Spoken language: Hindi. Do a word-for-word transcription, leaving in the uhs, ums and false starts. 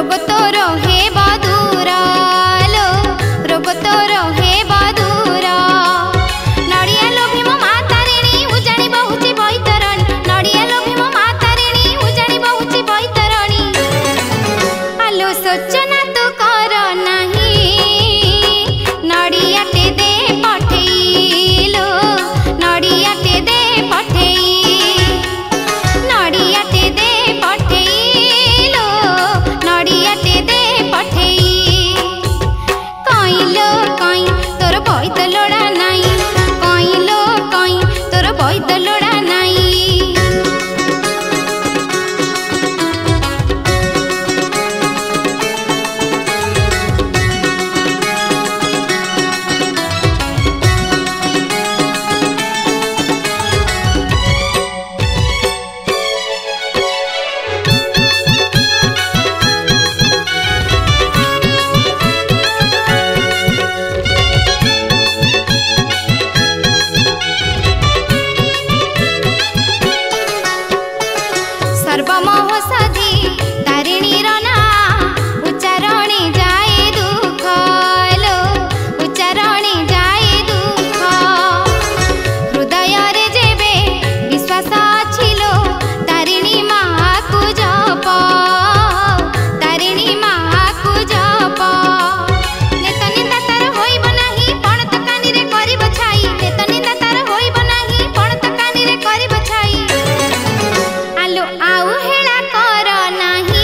रोग तो रहे बादूरा लो रोग तो रहे बादूरा नड़िया लोभी मो माता रेणी उजाणी बहुची बैतरण नड़िया लोभी मो माता रेणी उजाणी बहुची बैतरणी आलो सोचना तो कर नाही नड़िया ते दे पठई लो नड़िया ते दे पठई नड़िया ते दे पठई आउ हेला कर नाही।